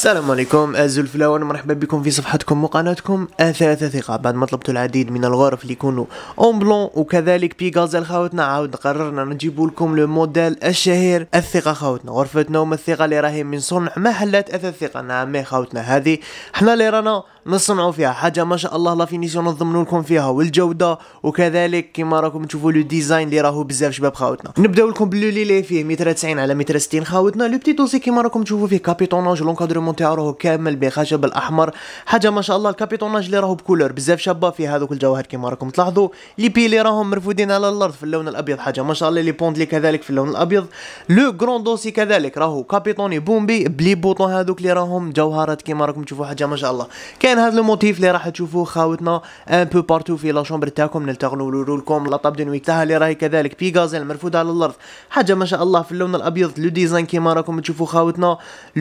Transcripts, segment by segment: السلام عليكم أعزائي الفلاون، مرحبا بكم في صفحتكم وقناتكم أثاث ثقة. بعد ما طلبت العديد من الغرف اللي يكونوا اون بلون وكذلك بيغازال خاوتنا، عاود قررنا نجيب لكم لو موديل الشهير الثقة خاوتنا، غرفة نوم الثقة اللي راهي من صنع محلات أثاث ثقة. نعم خاوتنا، هذه حنا اللي رانا نصنعوا فيها حاجة ما شاء الله، لا فينيسيون نضمنوا لكم فيها والجودة، وكذلك كما راكم تشوفوا لو ديزاين اللي راهو بزاف شباب خاوتنا. نبداو لكم باللولي اللي فيه 190 على 160 خاوتنا. لو بتي دوسي كما راكم تشوفوا فيه كابيتوناج، لونكادرومون تاعو راهو كامل بخشب الاحمر، حاجه ما شاء الله. الكابيتوناج اللي راهو بكولور بزاف شابه في هذوك الجواهر كما راكم تلاحظوا. لي بي اللي راهم مرفودين على الارض في اللون الابيض، حاجه ما شاء الله. لي بوندلي كذلك في اللون الابيض. لو غران دوسي كذلك راهو كابيتوني بومبي بلي بوطون، هذوك اللي راهم جوهرات كما راكم تشوفوا، حاجه ما شاء الله. كاين هذا الموتيف اللي راح تشوفوه خاوتنا ان بو بارتو في لا شومبر تاعكم، نلتغلو لكم لا طاب دو نويت تاعها اللي راهي كذلك بيغازال مرفوده على الارض، حاجه ما شاء الله في اللون الابيض. لو ديزاين كما راكم تشوفوا خاوتنا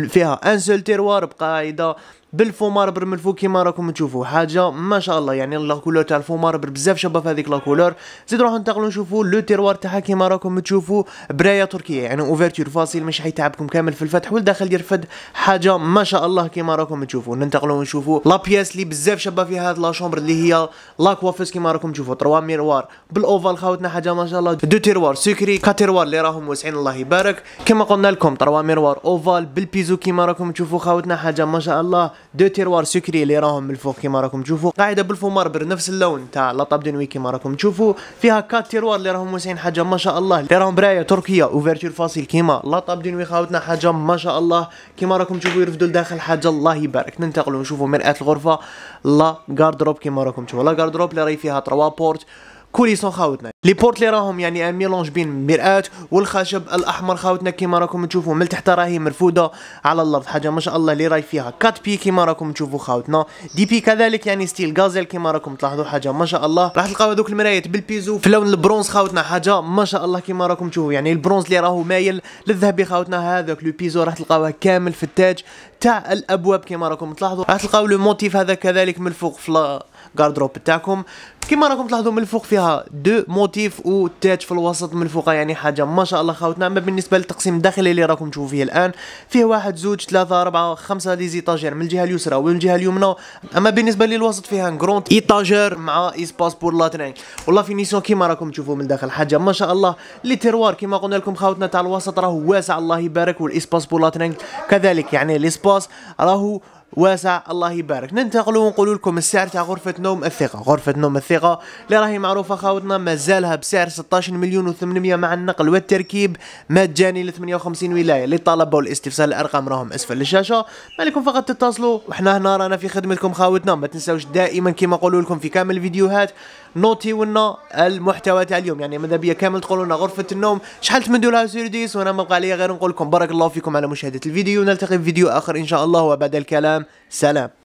فيها ان سول تيروار بقاعده بالفومار برمل فوق كيما راكم تشوفوا، حاجه ما شاء الله. يعني لا كولور تاع الفومار بزاف شابه في هذيك لا كولور. زيد نروحوا ننتقلوا نشوفوا لو تيروار تاعها كيما راكم تشوفوا، برايه تركيه يعني اوفرتور فاصل، مش حيتعبكم كامل في الفتح والداخل يرفد، حاجه ما شاء الله كيما راكم تشوفوا. ننتقلوا نشوفوا لا بياس اللي بزاف شابه في هذه لا شومبر اللي هي لا كوافيس كيما راكم تشوفوا، تروا ميروار بالاوفال خاوتنا، حاجه ما شاء الله. دو تيروار سكري كاتيروار اللي راهم واسعين الله يبارك، كما قلنا لكم تروا ميروار اوفال بالبيزو كيما راكم تشوفوا خاوتنا، حاجه ما شاء الله. دو تيروار سكري اللي راهم من الفوق كما راكم تشوفوا، قاعده بالفومار بنفس اللون تاع لا طاب دنوي كما راكم تشوفوا. فيها كات تيروار اللي راهم وسعين، حاجه ما شاء الله. اللي راهم برايه تركيه اوفرتور فاصل كما لا طاب دنوي خاوتنا، حاجه ما شاء الله كما راكم تشوفوا، يرفدوا لداخل حاجه الله يبارك. ننتقلوا نشوفوا مرآه الغرفه لا غاردروب كما راكم تشوفوا، لا غاردروب اللي راهي فيها تروا بورت كوليسون خاوتنا. لي بورت اللي راهم يعني ان ميلونج بين المرآة والخشب الاحمر خاوتنا كما راكم تشوفوا، من تحت راهي مرفوده على الارض، حاجه ما شاء الله. اللي راهي فيها 4 بي كما راكم تشوفوا خاوتنا، دي بي كذلك يعني ستيل غازيل كما راكم تلاحظوا، حاجه ما شاء الله. راح تلقاو هذوك المرايات بالبيزو في لون البرونز خاوتنا، حاجه ما شاء الله كما راكم تشوفوا. يعني البرونز اللي راهو مايل للذهبي خاوتنا، هذاك لو بيزو راح تلقاوه كامل في التاج تاع الابواب كما راكم تلاحظوا. راح تلقاو لو موتيف هذا كذلك من الفوق في الغاردروب تاعكم كما راكم تلاحظوا، من الفوق فيها دو موتيف وتاج في الوسط من الفوق، يعني حاجه ما شاء الله خاوتنا. اما بالنسبه للتقسيم الداخلي اللي راكم تشوفوا فيه الان، فيه 1 2 3 4 5 ليزيطاجير من الجهه اليسرى ومن الجهه اليمنى. اما بالنسبه للوسط فيها غروند ايطاجير مع اسباس بور لاترين، والله فينيسيون كما راكم تشوفوا من داخل، حاجه ما شاء الله. لي تيروار كما قلنا لكم خاوتنا تاع الوسط راهو واسع الله يبارك، والاسباس بور لاترين كذلك يعني الاسباس راهو واسع الله يبارك. ننتقلوا ونقولوا لكم السعر تاع غرفة نوم الثقة. غرفة نوم الثقة اللي راهي معروفة خاوتنا مازالها بسعر 16 مليون و800 مع النقل والتركيب، مجاني ل 58 ولاية. للطلب والاستفسار الارقام راهم اسفل الشاشة، مالكم فقط تتصلوا وحنا هنا رانا في خدمتكم خاوتنا. ما تنساوش دائما كما نقولوا لكم في كامل الفيديوهات نوتيو لنا المحتوى تاع اليوم، يعني ماذا بيا كامل تقولوا لنا غرفة النوم شحال تمدوا لها سيرديس، وانا ما بقى عليا غير نقول لكم بارك الله فيكم على مشاهدة الفيديو، ونلتقي في فيديو اخر ان شاء الله. وبعد الكلام سلام.